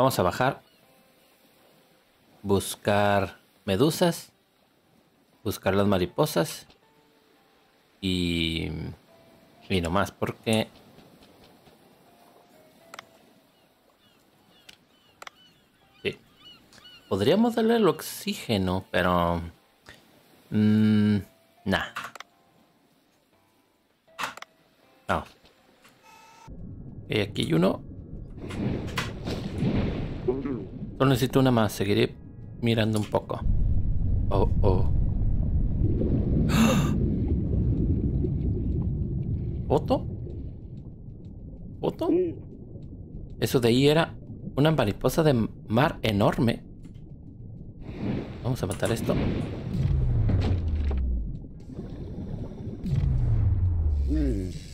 Vamos a bajar. Buscar medusas. Buscar las mariposas. Y no más, porque... Sí. Podríamos darle el oxígeno, pero... nah. No. Aquí hay uno. Solo necesito una más. Seguiré mirando un poco. Oh. ¿Foto? Eso de ahí era una mariposa de mar enorme. Vamos a matar esto.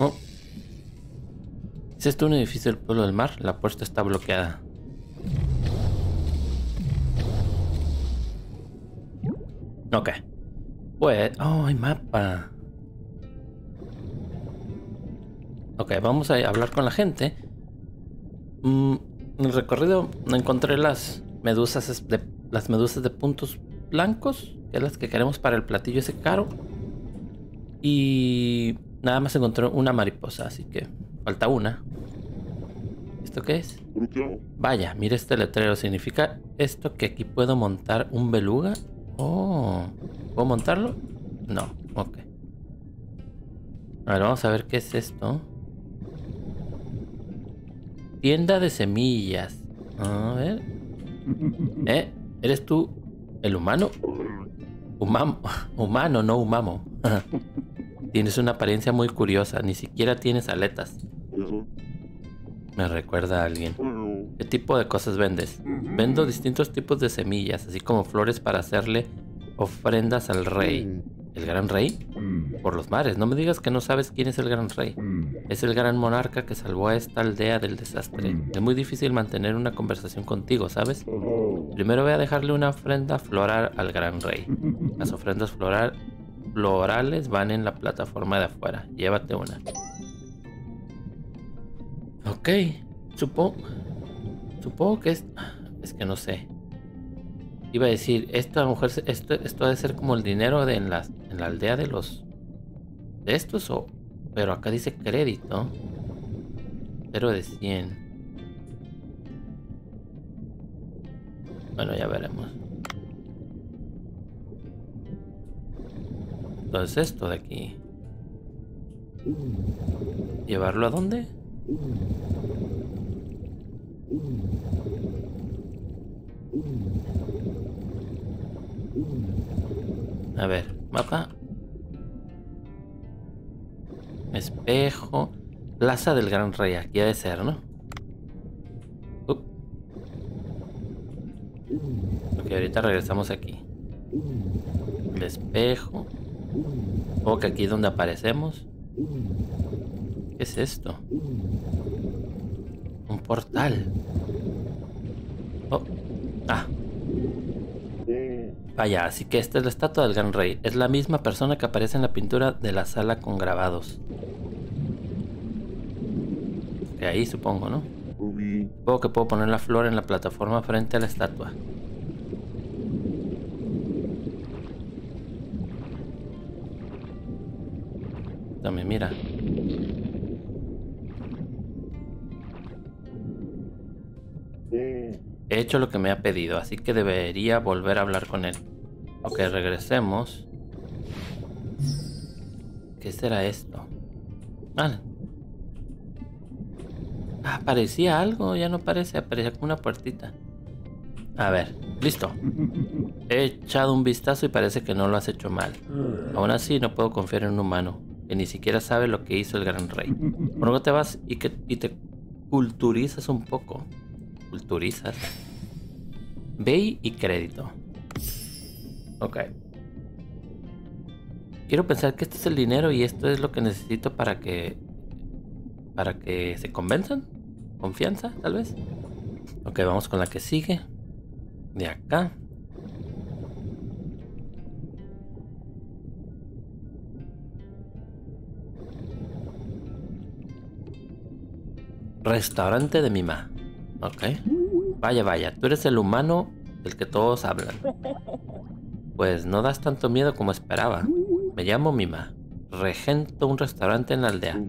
Oh. ¿Es esto un edificio del pueblo del mar? La puerta está bloqueada. Ok. Pues... Oh, hay mapa. Ok, vamos a hablar con la gente. En el recorrido encontré las medusas de puntos blancos, que es las que queremos para el platillo ese caro. Y nada más encontré una mariposa, así que falta una. ¿Esto qué es? Vaya, mira este letrero. ¿Significa esto que aquí puedo montar un beluga? Oh, ¿puedo montarlo? No, ok. A ver, vamos a ver qué es esto. Tienda de semillas. A ver. ¿Eres tú el humano? Humano, no humamo. Tienes una apariencia muy curiosa. Ni siquiera tienes aletas. Me recuerda a alguien. ¿Qué tipo de cosas vendes? Vendo distintos tipos de semillas, así como flores para hacerle ofrendas al rey. ¿El gran rey? Por los mares. No me digas que no sabes quién es el gran rey. Es el gran monarca que salvó a esta aldea del desastre. Es muy difícil mantener una conversación contigo, ¿sabes? Primero voy a dejarle una ofrenda floral al gran rey. Las ofrendas florales van en la plataforma de afuera. Llévate una. Ok. Supongo que es... Es que no sé. Iba a decir, esto ha de ser como el dinero de en la aldea de los... De estos o... Pero acá dice crédito. 0 de 100. Bueno, ya veremos. Entonces esto de aquí. ¿Llevarlo a dónde? A ver, mapa. Espejo. Plaza del Gran Rey. Aquí ha de ser, ¿no? Ok, ahorita regresamos aquí. El espejo. Supongo que aquí es donde aparecemos. ¿Qué es esto? Un portal. Oh. Ah. Vaya, así que esta es la estatua del Gran Rey. Es la misma persona que aparece en la pintura de la sala con grabados. De ahí supongo, ¿no? Supongo que puedo poner la flor en la plataforma frente a la estatua. También mira. He hecho lo que me ha pedido, así que debería volver a hablar con él. Ok, regresemos. ¿Qué será esto? Ah, parecía algo, ya no parece, aparecía como una puertita. A ver, listo. He echado un vistazo y parece que no lo has hecho mal. Aún así no puedo confiar en un humano que ni siquiera sabe lo que hizo el gran rey. Por lo que te vas y te culturizas un poco. Culturizas. Ve y crédito. Ok. Quiero pensar que este es el dinero y esto es lo que necesito para que... Para que se convenzan. Confianza, tal vez. Ok, vamos con la que sigue. De acá. Restaurante de mi ma. Ok. Vaya, vaya, tú eres el humano del que todos hablan. Pues no das tanto miedo como esperaba. Me llamo Mima. Regento un restaurante en la aldea.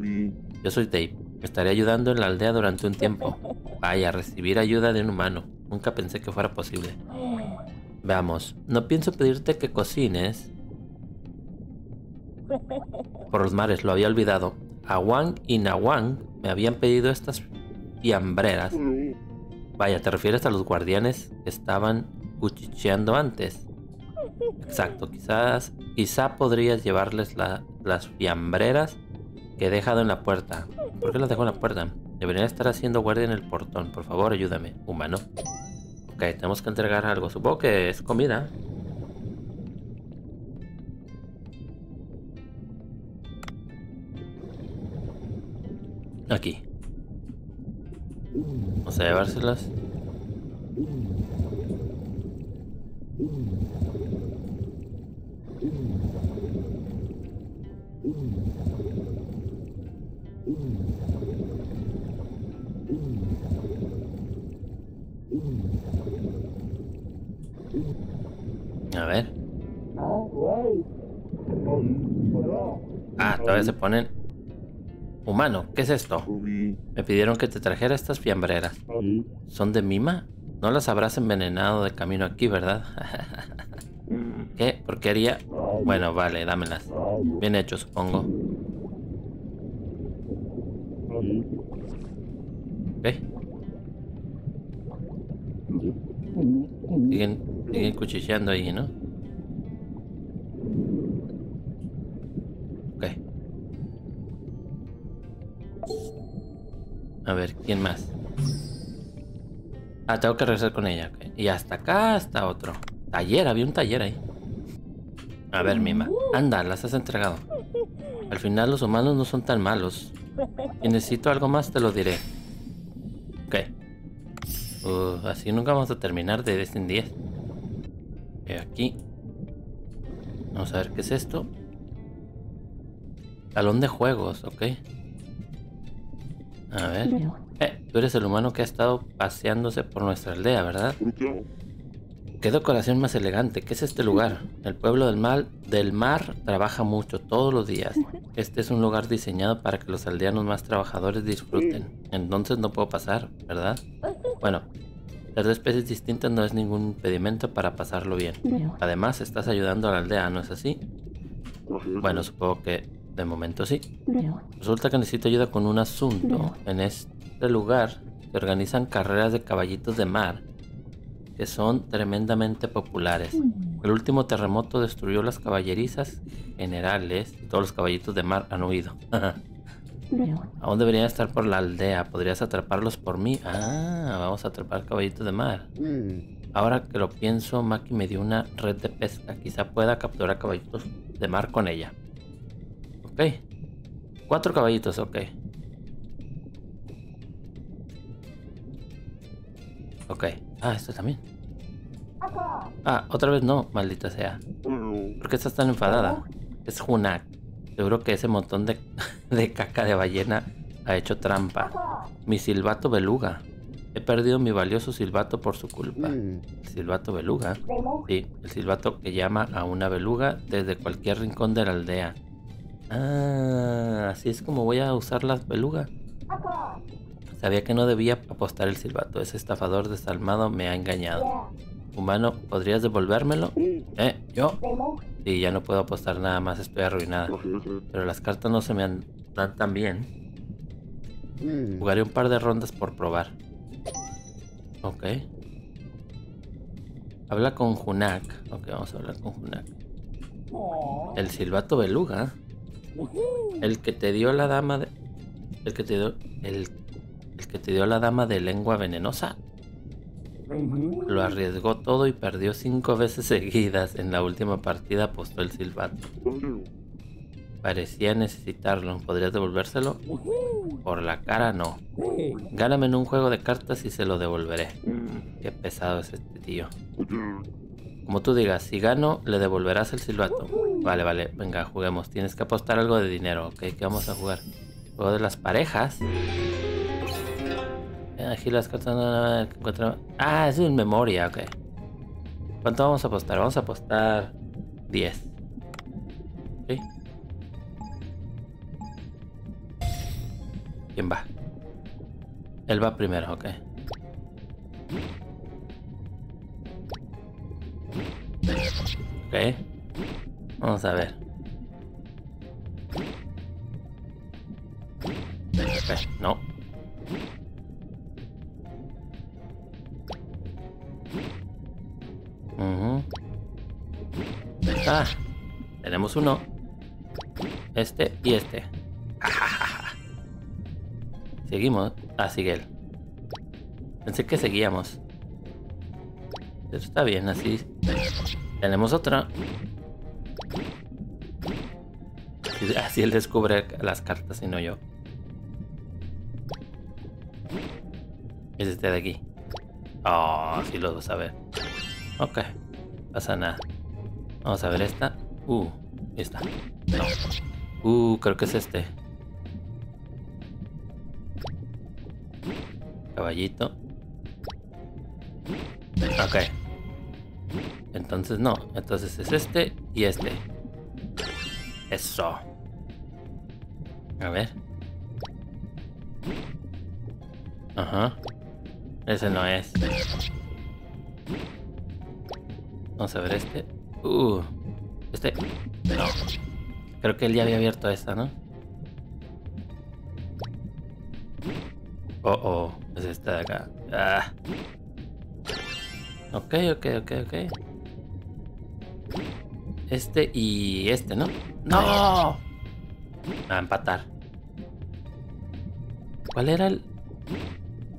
Yo soy Dave. Estaré ayudando en la aldea durante un tiempo. Vaya, recibir ayuda de un humano. Nunca pensé que fuera posible. Veamos, no pienso pedirte que cocines. Por los mares, lo había olvidado. Awang y Nawang me habían pedido estas fiambreras. Vaya, ¿te refieres a los guardianes que estaban cuchicheando antes? Exacto, quizá podrías llevarles las fiambreras que he dejado en la puerta. ¿Por qué las dejo en la puerta? Deberían estar haciendo guardia en el portón. Por favor, ayúdame, humano. Ok, tenemos que entregar algo. Supongo que es comida. Aquí. Vamos a llevárselas. A ver. Ah, todavía se ponen... Humano, ¿qué es esto? Me pidieron que te trajera estas fiambreras. ¿Son de Mima? No las habrás envenenado de camino aquí, ¿verdad? ¿Qué? ¿Porquería? Bueno, vale, dámelas. Bien hecho, supongo. ¿Qué? Siguen cuchicheando ahí, ¿no? Ok. A ver, ¿quién más? Ah, tengo que regresar con ella. Okay. Y hasta acá, hasta otro. Taller, había un taller ahí. A ver, Mima. Anda, las has entregado. Al final los humanos no son tan malos. Si necesito algo más, te lo diré. Ok. Así nunca vamos a terminar de 10 en 10. Aquí. Vamos a ver qué es esto. Salón de juegos, ok. A ver. Tú eres el humano que ha estado paseándose por nuestra aldea, ¿verdad? Qué decoración más elegante. ¿Qué es este lugar? El pueblo del mar trabaja mucho todos los días. Este es un lugar diseñado para que los aldeanos más trabajadores disfruten. Entonces no puedo pasar, ¿verdad? Bueno, ser de especies distintas no es ningún impedimento para pasarlo bien. Además, estás ayudando a la aldea, ¿no es así? Bueno, supongo que de momento sí. Resulta que necesito ayuda con un asunto. En este lugar se organizan carreras de caballitos de mar que son tremendamente populares. El último terremoto destruyó las caballerizas generales y todos los caballitos de mar han huido. Aún deberían estar por la aldea. ¿Podrías atraparlos por mí? Ah, vamos a atrapar caballitos de mar. Ahora que lo pienso, Maki me dio una red de pesca. Quizá pueda capturar caballitos de mar con ella. Ok. 4 caballitos, ok. Ok. Ah, esto también. Ah, otra vez no, maldita sea. ¿Por qué estás tan enfadada? Es Hunak. Seguro que ese montón de caca de ballena ha hecho trampa. Mi silbato beluga. He perdido mi valioso silbato por su culpa. ¿El silbato beluga? Sí, el silbato que llama a una beluga desde cualquier rincón de la aldea. Ah, así es como voy a usar las belugas. Sabía que no debía apostar el silbato. Ese estafador desalmado me ha engañado. Humano, ¿podrías devolvérmelo? ¿Yo? Sí, ya no puedo apostar nada más, estoy arruinada. Pero las cartas no se me dan tan bien. Jugaré un par de rondas por probar. Ok. Habla con Hunak. Ok, vamos a hablar con Hunak. El silbato beluga. El que te dio la dama de... El que te dio la dama de lengua venenosa. Lo arriesgó todo y perdió 5 veces seguidas. En la última partida apostó el silbato. Parecía necesitarlo. ¿Podrías devolvérselo? Por la cara no. Gáname en un juego de cartas y se lo devolveré. Qué pesado es este tío. Como tú digas, si gano, le devolverás el silbato. Vale, vale, venga, juguemos. Tienes que apostar algo de dinero, ok. ¿Qué vamos a jugar? Juego de las parejas. Aquí las cartas no encuentran. Ah, es un memoria, ok. ¿Cuánto vamos a apostar? Vamos a apostar 10. ¿Sí? ¿Quién va? Él va primero, ok. Ok. Vamos a ver. Okay, no. Ah, tenemos uno. Este y este. Seguimos. Ah, sigue él. Pensé que seguíamos. Pero está bien, así. Tenemos otra. Así él descubre las cartas y no yo. Es este de aquí. Oh, sí lo vas a ver. Ok, pasa nada. Vamos a ver esta. Esta. No. Creo que es este. Caballito. Ok. Entonces no. Entonces es este y este. Eso. A ver. Ajá. Ese no es. Vamos a ver este. Este. No. Creo que él ya había abierto esta, ¿no? Oh. Es esta de acá. Ah. Ok. Este y este, ¿no? ¡No! A empatar. ¿Cuál era el...?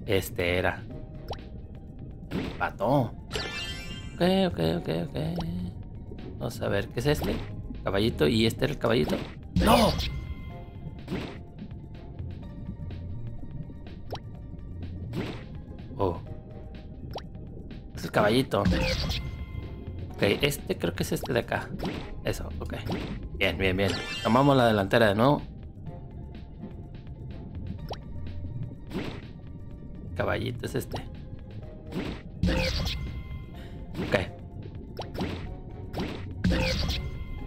Este era. Empató. Ok. Vamos a ver, ¿qué es este? Caballito, y este era el caballito. ¡No! Oh. Es el caballito. Ok, este creo que es este de acá. Eso, ok. Bien. Tomamos la delantera de nuevo. Caballito es este. Ok.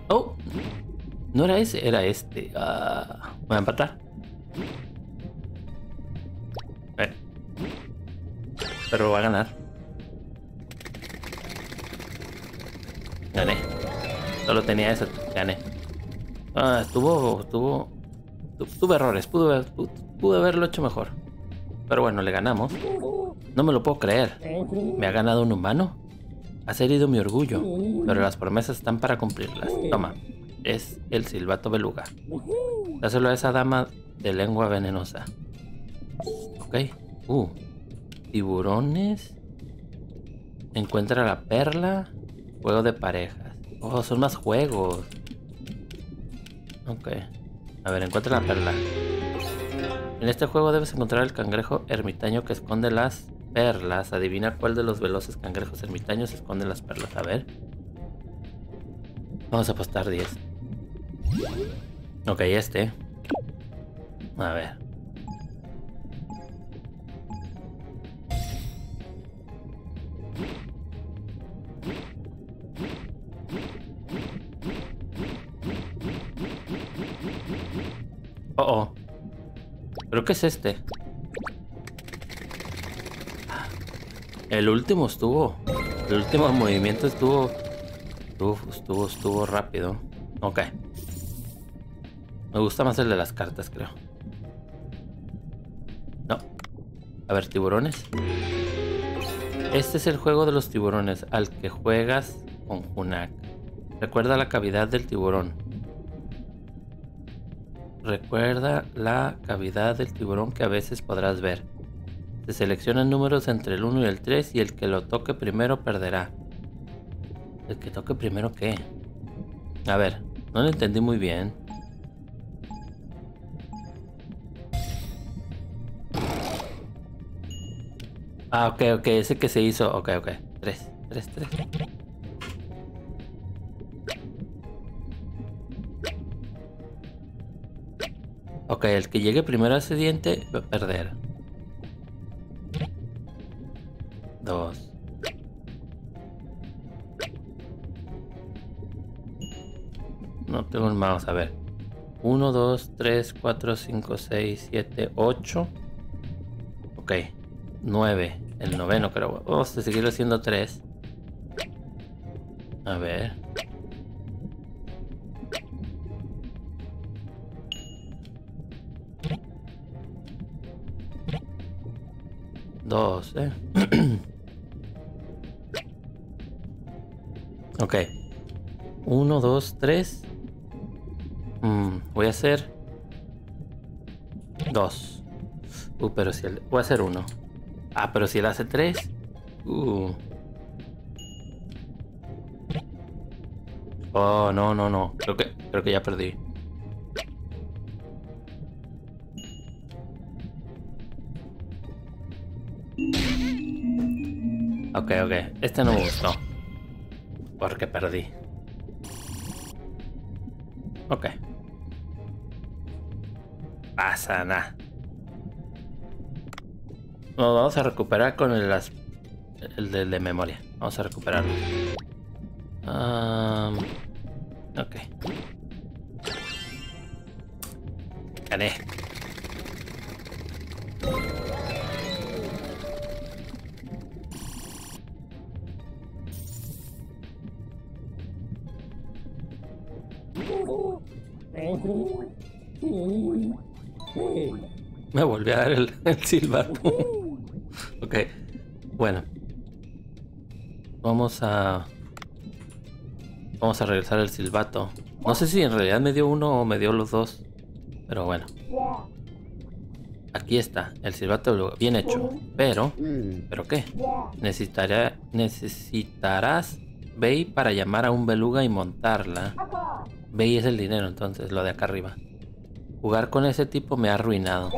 Oh. No era ese, era este. Voy a empatar. Pero va a ganar. Gané. Solo tenía eso. Gané. Tuve errores. Pude haberlo hecho mejor. Pero bueno, le ganamos. No me lo puedo creer. ¿Me ha ganado un humano? Has herido mi orgullo, pero las promesas están para cumplirlas. Toma, es el silbato beluga. Dáselo a esa dama de lengua venenosa. Ok. Tiburones. Encuentra la perla. Juego de parejas. Oh, son más juegos. Ok. A ver, encuentra la perla. En este juego debes encontrar el cangrejo ermitaño que esconde las perlas. Adivina cuál de los veloces cangrejos ermitaños esconde las perlas. A ver. Vamos a apostar 10. Ok, este. A ver. Oh. Creo que es este. El último movimiento estuvo rápido. Ok. Me gusta más el de las cartas, creo. No. A ver, tiburones. Este es el juego de los tiburones, al que juegas con Junak. Recuerda la cavidad del tiburón. Recuerda la cavidad del tiburón que a veces podrás ver. Se seleccionan números entre el 1 y el 3 y el que lo toque primero perderá. ¿El que toque primero qué? A ver, no lo entendí muy bien. Ah, ok, ese que se hizo. Ok. 3. Ok, el que llegue primero a ese diente va a perder. No tengo el mouse, a ver. 1, 2, 3, 4, 5, 6, 7, 8. Ok. 9. El noveno creo. Vamos a seguir haciendo 3. A ver. Dos, Ok. 1, 2, 3. Voy a hacer 2. Pero si él... Voy a hacer 1. Ah, pero si él hace 3. Oh, no, no, no. Creo que ya perdí. Ok. Este no me gustó. Porque perdí. Ok. Pasa nada. Nos vamos a recuperar con el de memoria. Vamos a recuperarlo. Ok. Gané. Me volví a dar el silbato. Ok, bueno. Vamos a regresar el silbato. No sé si en realidad me dio uno o me dio los dos. Pero bueno. Aquí está, el silbato bien hecho. ¿Pero qué? Necesitarás Bey para llamar a un beluga y montarla. Bey es el dinero, entonces, lo de acá arriba. Jugar con ese tipo me ha arruinado.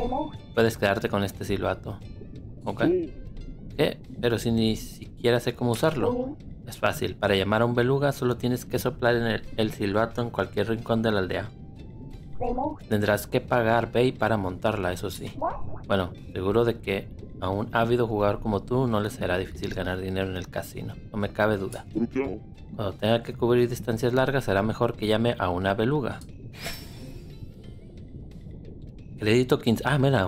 Puedes quedarte con este silbato. Ok. ¿Qué? Pero si ni siquiera sé cómo usarlo. Es fácil. Para llamar a un beluga solo tienes que soplar en el silbato en cualquier rincón de la aldea. Tendrás que pagar Bey para montarla, eso sí. Bueno, seguro de que a un ávido jugador como tú no le será difícil ganar dinero en el casino. No me cabe duda. Cuando tenga que cubrir distancias largas será mejor que llame a una beluga. Crédito 15. Ah, mira,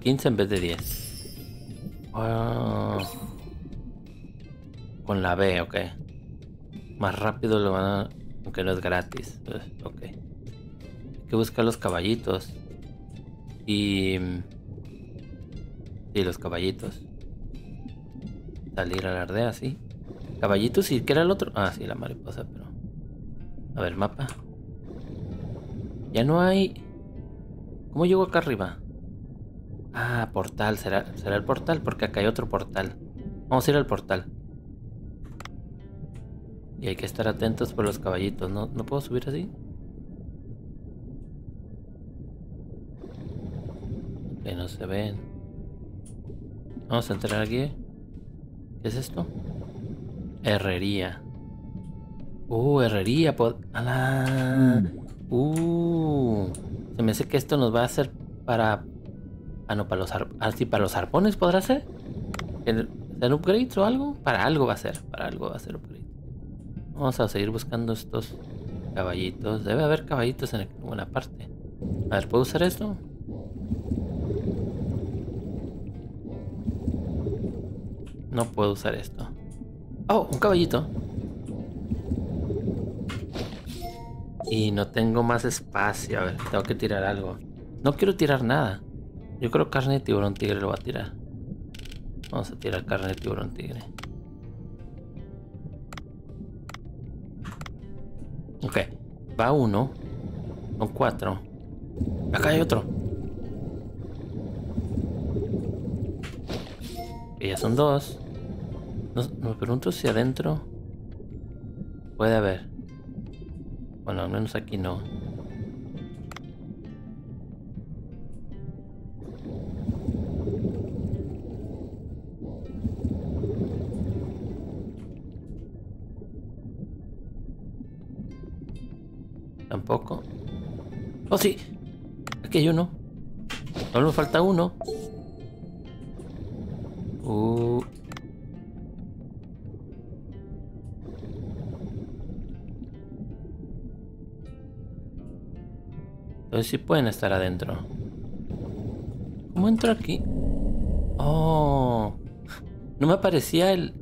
15 en vez de 10. Wow. Con la B, ok. Más rápido lo van a... Aunque no es gratis. Ok. Hay que buscar los caballitos. Y los caballitos. Salir a la aldea, sí. Caballitos y... ¿Qué era el otro? Ah, sí, la mariposa, pero... A ver, mapa. Ya no hay... ¿Cómo llego acá arriba? Ah, portal. ¿Será el portal? Porque acá hay otro portal. Vamos a ir al portal. Y hay que estar atentos por los caballitos. ¿No puedo subir así? Que no se ven. Vamos a entrar aquí. ¿Qué es esto? Herrería. Herrería. ¡Alá! Se me hace que esto nos va a hacer para... Ah, no, para los arpones. Así, para los arpones podrá ser. ¿Ser upgrades o algo? Para algo va a ser. Para algo va a ser upgrade. Vamos a seguir buscando estos caballitos. Debe haber caballitos en alguna parte. A ver, ¿puedo usar esto? No puedo usar esto. Oh, un caballito. Y no tengo más espacio. A ver, tengo que tirar algo. No quiero tirar nada. Yo creo carne de tiburón tigre lo voy a tirar. Vamos a tirar carne de tiburón tigre. Ok. Va uno. Son 4. Acá hay otro. Y ya son 2. No, me pregunto si adentro puede haber. Bueno, al menos aquí no. Tampoco. ¡Oh, sí! Aquí hay uno. Solo nos falta uno. A ver si pueden estar adentro. ¿Cómo entro aquí? Oh, no me aparecía el...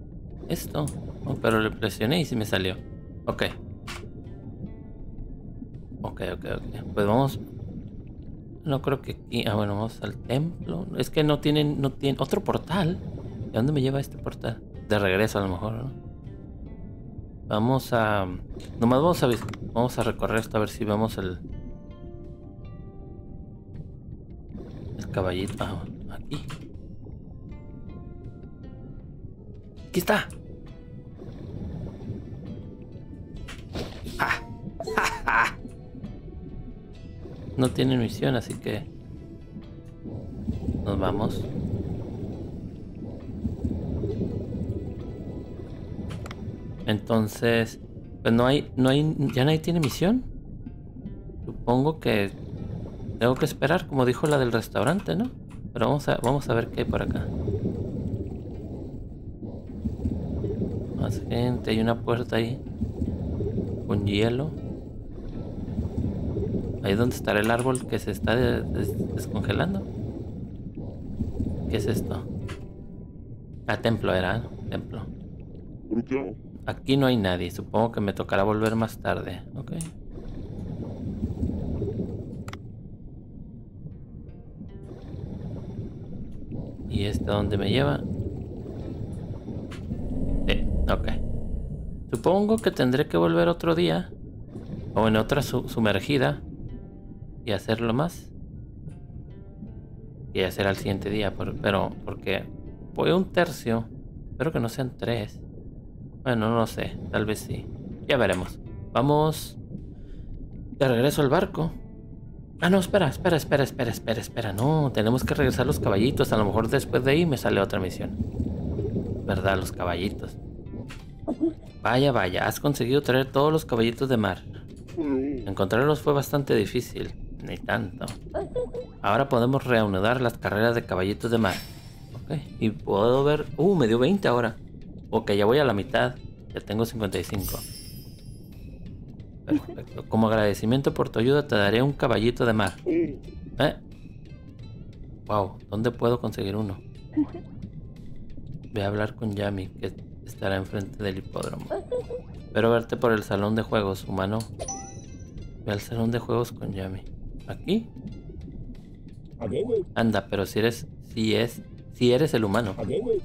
esto. Oh, pero le presioné y sí me salió. Ok. Ok. Pues vamos... No creo que aquí... Ah, bueno, vamos al templo. Es que no tienen... No tienen... Otro portal. ¿De dónde me lleva este portal? De regreso a lo mejor, ¿no? Vamos a... Nomás vamos a... Vamos a recorrer esto a ver si vemos el... El caballito. Ah, aquí. ¡Aquí está! ¡Ja! ¡Ja, ja! No tienen misión, así que nos vamos. Entonces, pues no hay, ya nadie tiene misión. Supongo que tengo que esperar, como dijo la del restaurante, ¿no? Pero vamos a ver qué hay por acá. Más gente, hay una puerta ahí con hielo. Ahí es donde estará el árbol que se está descongelando. ¿Qué es esto? Ah, templo era, ¿no? Templo. Aquí no hay nadie. Supongo que me tocará volver más tarde. Ok. ¿Y este dónde me lleva? Sí, ok. Supongo que tendré que volver otro día. O en otra sumergida. Y hacerlo más. Y hacer al siguiente día. Pero porque voy a un tercio. Espero que no sean tres. Bueno, no sé. Tal vez sí. Ya veremos. Vamos. De regreso al barco. Ah, no. Espera. No. Tenemos que regresar los caballitos. A lo mejor después de ahí me sale otra misión. ¿Verdad? Los caballitos. Vaya. Has conseguido traer todos los caballitos de mar. Encontrarlos fue bastante difícil. Ni tanto. Ahora podemos reanudar las carreras de caballitos de mar. Ok. Y puedo ver... me dio 20 ahora. Ok, ya voy a la mitad. Ya tengo 55. Perfecto. Como agradecimiento por tu ayuda te daré un caballito de mar. Wow. ¿Dónde puedo conseguir uno? Voy a hablar con Yami, que estará enfrente del hipódromo. Espero verte por el salón de juegos, humano. Ve al salón de juegos con Yami. ¿Aquí? Anda, pero si eres el humano.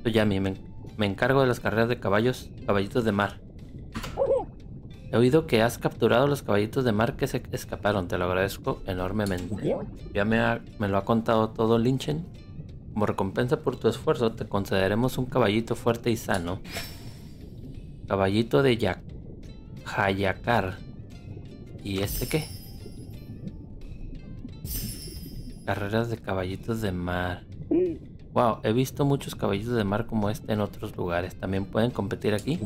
Soy Yami, me encargo de las carreras de caballitos de mar. He oído que has capturado los caballitos de mar que se escaparon. Te lo agradezco enormemente. Ya me lo ha contado todo Lynchen. Como recompensa por tu esfuerzo, te concederemos un caballito fuerte y sano. Caballito de Hayakar. ¿Y este qué? Carreras de caballitos de mar. Wow, he visto muchos caballitos de mar como este en otros lugares. ¿También pueden competir aquí?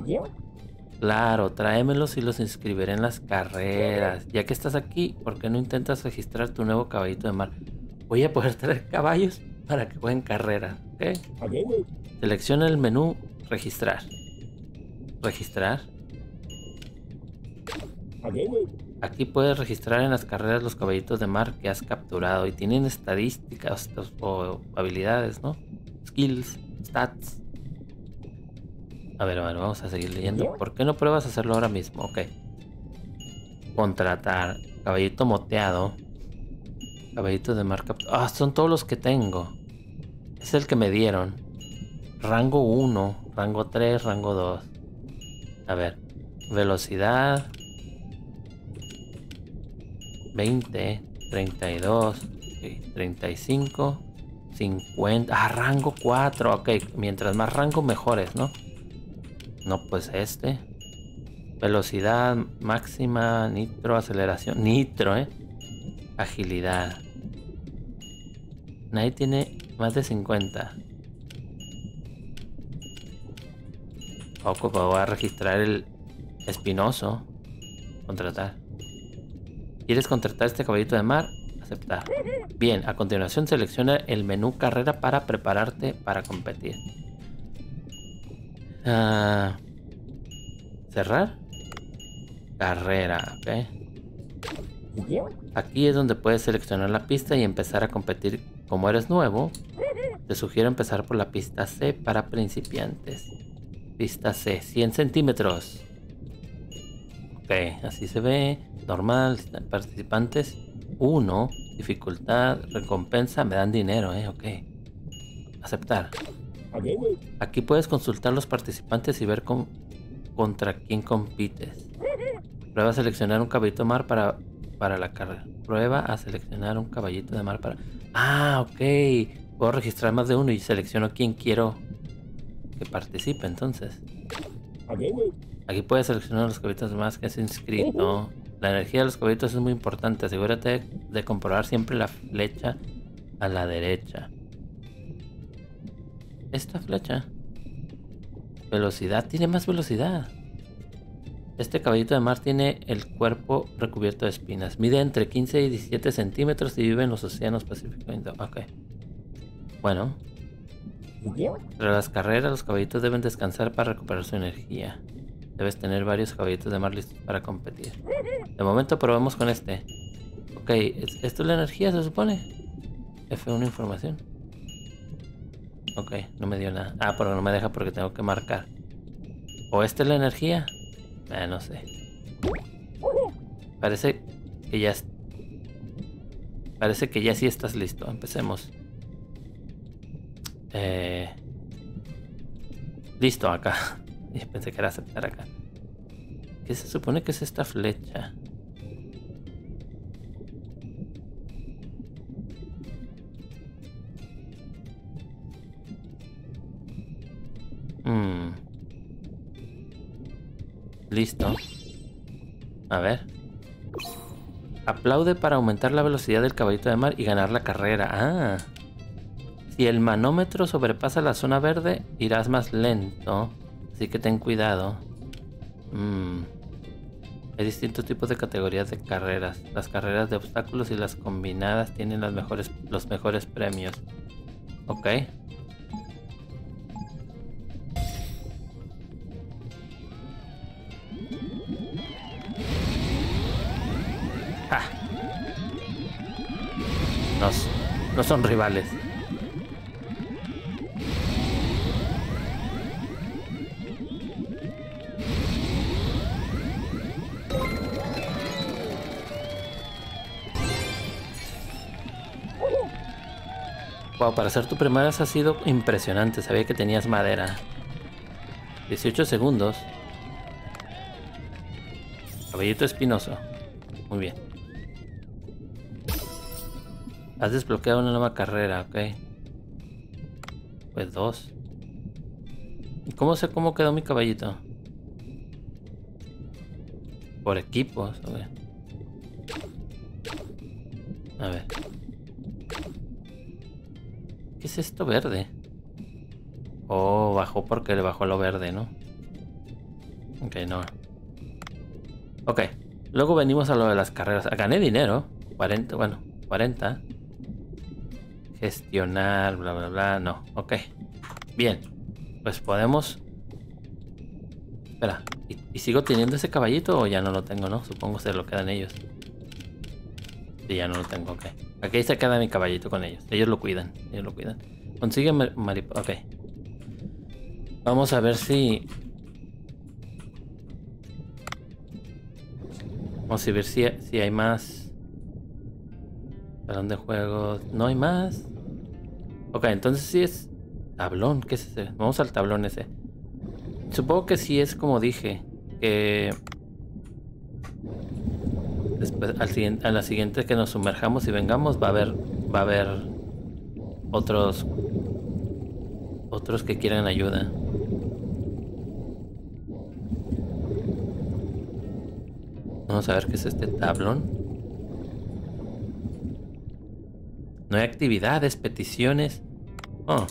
Claro, tráemelos y los inscribiré en las carreras. Ya que estás aquí, ¿por qué no intentas registrar tu nuevo caballito de mar? Voy a poder traer caballos para que jueguen carreras, ¿ok? Selecciona el menú registrar. ¿Registrar? Aquí puedes registrar en las carreras los caballitos de mar que has capturado y tienen estadísticas o habilidades, ¿no? Skills, stats. A ver, vamos a seguir leyendo. ¿Por qué no pruebas a hacerlo ahora mismo? Ok. Contratar. Caballito moteado. Caballito de mar capturado. Ah, son todos los que tengo. Es el que me dieron. Rango 1, rango 3, rango 2. A ver. Velocidad... 20, 32, 35, 50... ¡Ah, rango 4! Ok, mientras más rango, mejores, ¿no? No, pues este... Velocidad máxima, nitro, aceleración... Nitro, ¿eh? Agilidad... Nadie tiene más de 50. Ojo, pues voy a registrar el espinoso. Contratar. ¿Quieres contratar este caballito de mar? Aceptar. Bien, a continuación selecciona el menú carrera para prepararte para competir. Cerrar. Carrera, ok. Aquí es donde puedes seleccionar la pista y empezar a competir. Como eres nuevo, te sugiero empezar por la pista C para principiantes. Pista C, 100 centímetros. Ok, así se ve. Normal, participantes 1, dificultad, recompensa, me dan dinero, ok. Aceptar. Aquí puedes consultar los participantes y ver contra quién compites. Prueba a seleccionar un caballito de mar para la carrera. Prueba a seleccionar un caballito de mar para... Ah, ok. Puedo registrar más de uno y selecciono quién quiero que participe, entonces. Aquí puedes seleccionar los caballitos de mar que has inscrito. La energía de los caballitos es muy importante. Asegúrate de comprobar siempre la flecha a la derecha. Esta flecha. Velocidad. Tiene más velocidad. Este caballito de mar tiene el cuerpo recubierto de espinas. Mide entre 15 y 17 centímetros y vive en los océanos Pacífico. Ok. Bueno. Tras las carreras, los caballitos deben descansar para recuperar su energía. Debes tener varios caballitos de mar listos para competir. De momento probemos con este. Ok, ¿esto es la energía, se supone? F1 información. Ok, no me dio nada. Ah, pero no me deja porque tengo que marcar. ¿O esta es la energía? No sé. Parece que ya sí estás listo. Empecemos. Listo acá. Pensé que era aceptar acá. ¿Qué se supone que es esta flecha? Listo. A ver. Aplaude para aumentar la velocidad del caballito de mar y ganar la carrera. Ah. Si el manómetro sobrepasa la zona verde, irás más lento. Así que ten cuidado. Hay distintos tipos de categorías de carreras. Las carreras de obstáculos y las combinadas tienen los mejores premios. Ok. ¡Ja! No son rivales. Wow, para hacer tu primeras ha sido impresionante. Sabía que tenías madera. 18 segundos. Cabellito espinoso. Muy bien. Has desbloqueado una nueva carrera, ok. Pues 2. ¿Y cómo sé cómo quedó mi caballito? Por equipos, a ver. A ver. ¿Qué es esto verde? Oh, bajó porque le bajó lo verde, ¿no? Ok, no. Ok, luego venimos a lo de las carreras. Gané dinero. 40, bueno, 40. Gestionar, bla, bla, bla. No, ok. Bien, pues podemos... Espera, ¿y sigo teniendo ese caballito o ya no lo tengo, no? Supongo se lo quedan ellos. Sí, ya no lo tengo, ok. Aquí se queda mi caballito con ellos. Ellos lo cuidan. Consigue mariposa. Ok. Vamos a ver si... Vamos a ver si hay más. Salón de juegos. No hay más. Ok, entonces sí es... Tablón, ¿qué es ese? Vamos al tablón ese. Supongo que sí es como dije. Que... Después, a la siguiente que nos sumerjamos y vengamos, va a haber otros que quieran ayuda. Vamos a ver qué es este tablón. No hay actividades, peticiones. Oh.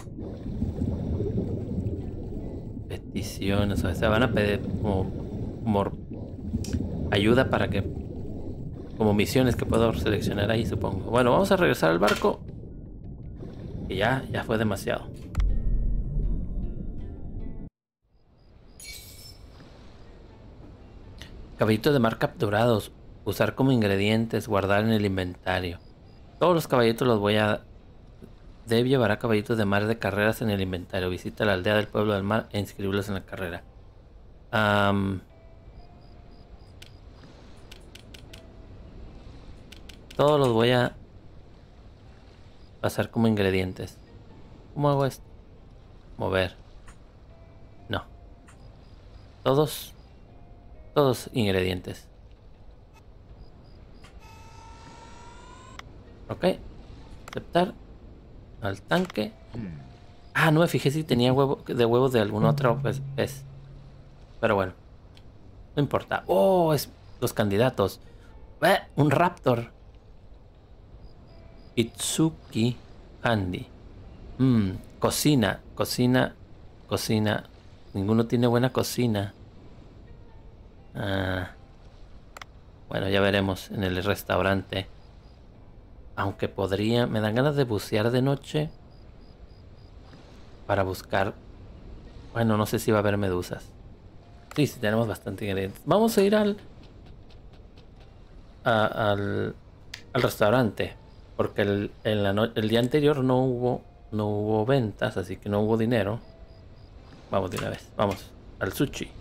Peticiones, o sea, van a pedir como ayuda para que... Como misiones que puedo seleccionar ahí, supongo. Bueno, vamos a regresar al barco. Y ya fue demasiado. Caballitos de mar capturados. usar como ingredientes, guardar en el inventario. Todos los caballitos los voy a... Deb llevará caballitos de mar de carreras en el inventario. Visita la aldea del pueblo del mar e inscribirlos en la carrera. Todos los voy a pasar como ingredientes. ¿Cómo hago esto? Mover. No. Todos. Todos ingredientes. Ok. Aceptar. Al tanque. Ah, no me fijé si tenía huevos de alguna otra pez. Pero bueno. No importa. Oh, es los candidatos. Un raptor. Itsuki Handy. Cocina. Cocina. Cocina. Ninguno tiene buena cocina. Ah. Bueno, ya veremos en el restaurante. Aunque podría... Me dan ganas de bucear de noche. Para buscar... Bueno, no sé si va a haber medusas. Sí, sí, tenemos bastante ingredientes. Vamos a ir al restaurante. Porque el día anterior no hubo ventas. Así que no hubo dinero. Vamos de una vez. Vamos al sushi.